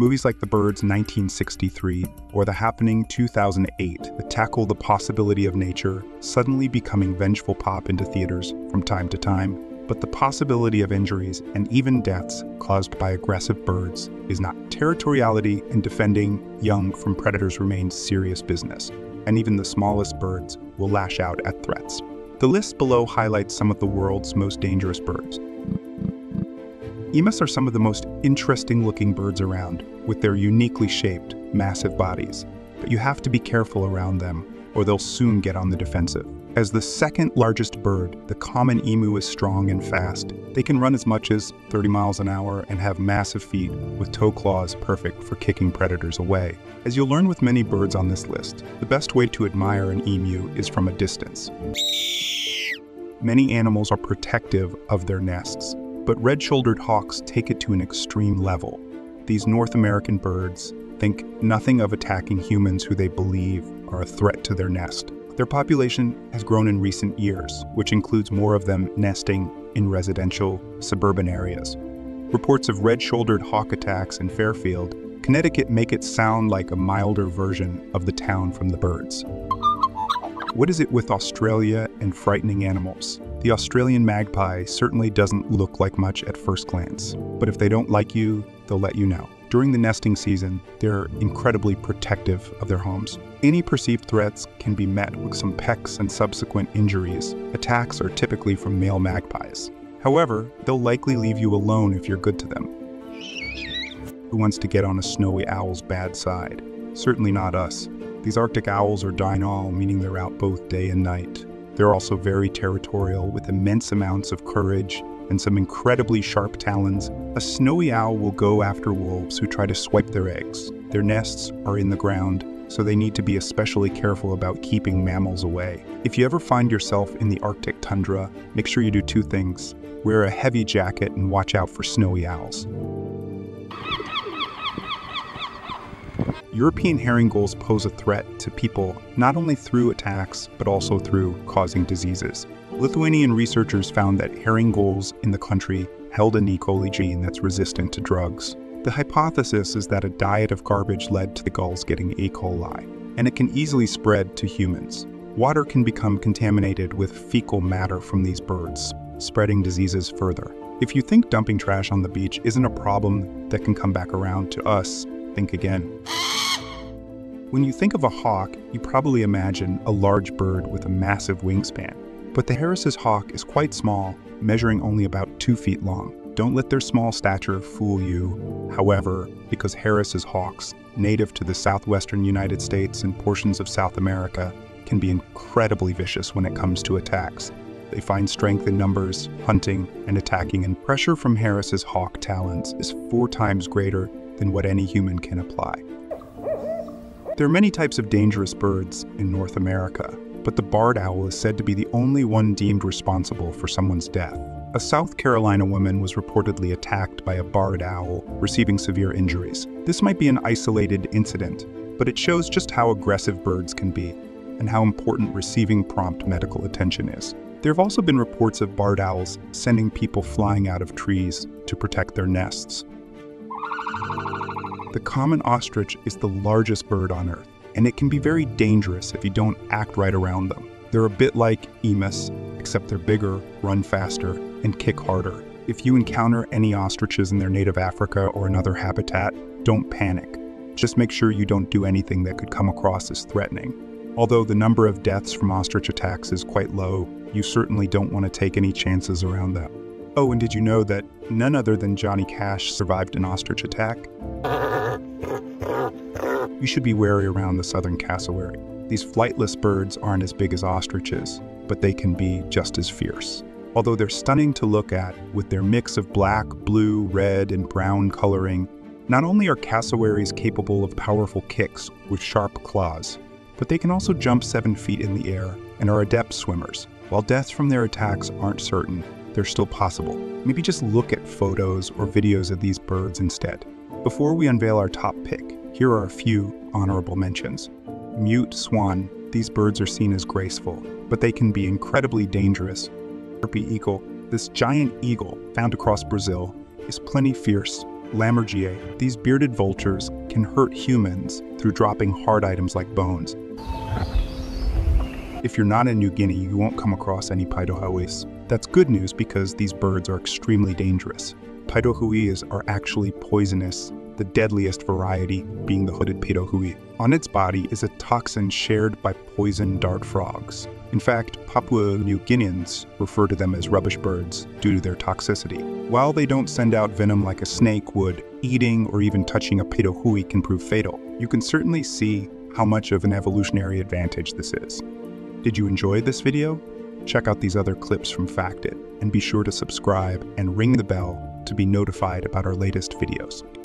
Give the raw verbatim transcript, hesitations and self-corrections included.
Movies like The Birds nineteen sixty-three or The Happening two thousand eight that tackle the possibility of nature suddenly becoming vengeful pop into theaters from time to time. But the possibility of injuries and even deaths caused by aggressive birds is not. Territoriality and defending young from predators remains serious business, and even the smallest birds will lash out at threats. The list below highlights some of the world's most dangerous birds. Emus are some of the most interesting-looking birds around, with their uniquely shaped, massive bodies, but you have to be careful around them, or they'll soon get on the defensive. As the second largest bird, the common emu is strong and fast. They can run as much as thirty miles an hour and have massive feet with toe claws perfect for kicking predators away. As you'll learn with many birds on this list, the best way to admire an emu is from a distance. Many animals are protective of their nests, but red-shouldered hawks take it to an extreme level. These North American birds think nothing of attacking humans who they believe are a threat to their nest. Their population has grown in recent years, which includes more of them nesting in residential, suburban areas. Reports of red-shouldered hawk attacks in Fairfield, Connecticut make it sound like a milder version of the town from The Birds. What is it with Australia and frightening animals? The Australian magpie certainly doesn't look like much at first glance, but if they don't like you, they'll let you know. During the nesting season, they're incredibly protective of their homes. Any perceived threats can be met with some pecks and subsequent injuries. Attacks are typically from male magpies. However, they'll likely leave you alone if you're good to them. Who wants to get on a snowy owl's bad side? Certainly not us. These Arctic owls are diurnal, meaning they're out both day and night. They're also very territorial, with immense amounts of courage and some incredibly sharp talons. A snowy owl will go after wolves who try to swipe their eggs. Their nests are in the ground, so they need to be especially careful about keeping mammals away. If you ever find yourself in the Arctic tundra, make sure you do two things. Wear a heavy jacket and watch out for snowy owls. European herring gulls pose a threat to people not only through attacks, but also through causing diseases. Lithuanian researchers found that herring gulls in the country held an E. coli gene that's resistant to drugs. The hypothesis is that a diet of garbage led to the gulls getting E. coli, and it can easily spread to humans. Water can become contaminated with fecal matter from these birds, spreading diseases further. If you think dumping trash on the beach isn't a problem that can come back around to us, think again. When you think of a hawk, you probably imagine a large bird with a massive wingspan. But the Harris's hawk is quite small, measuring only about two feet long. Don't let their small stature fool you, however, because Harris's hawks, native to the southwestern United States and portions of South America, can be incredibly vicious when it comes to attacks. They find strength in numbers, hunting, and attacking, and pressure from Harris's hawk talons is four times greater than what any human can apply. There are many types of dangerous birds in North America, but the barred owl is said to be the only one deemed responsible for someone's death. A South Carolina woman was reportedly attacked by a barred owl, receiving severe injuries. This might be an isolated incident, but it shows just how aggressive birds can be and how important receiving prompt medical attention is. There have also been reports of barred owls sending people flying out of trees to protect their nests. The common ostrich is the largest bird on Earth, and it can be very dangerous if you don't act right around them. They're a bit like emus, except they're bigger, run faster, and kick harder. If you encounter any ostriches in their native Africa or another habitat, don't panic. Just make sure you don't do anything that could come across as threatening. Although the number of deaths from ostrich attacks is quite low, you certainly don't want to take any chances around them. Oh, and did you know that none other than Johnny Cash survived an ostrich attack? You should be wary around the Southern Cassowary. These flightless birds aren't as big as ostriches, but they can be just as fierce. Although they're stunning to look at, with their mix of black, blue, red, and brown coloring, not only are cassowaries capable of powerful kicks with sharp claws, but they can also jump seven feet in the air and are adept swimmers. While deaths from their attacks aren't certain, they're still possible. Maybe just look at photos or videos of these birds instead. Before we unveil our top pick, here are a few honorable mentions. Mute swan. These birds are seen as graceful, but they can be incredibly dangerous. Harpy eagle. This giant eagle, found across Brazil, is plenty fierce, Lammergeier. These bearded vultures can hurt humans through dropping hard items like bones. If you're not in New Guinea, you won't come across any paidohuis. That's good news because these birds are extremely dangerous. Paidohuis are actually poisonous, the deadliest variety being the hooded paidohui. On its body is a toxin shared by poison dart frogs. In fact, Papua New Guineans refer to them as rubbish birds due to their toxicity. While they don't send out venom like a snake would, eating or even touching a paidohui can prove fatal. You can certainly see how much of an evolutionary advantage this is. Did you enjoy this video? Check out these other clips from Fact It, and be sure to subscribe and ring the bell to be notified about our latest videos.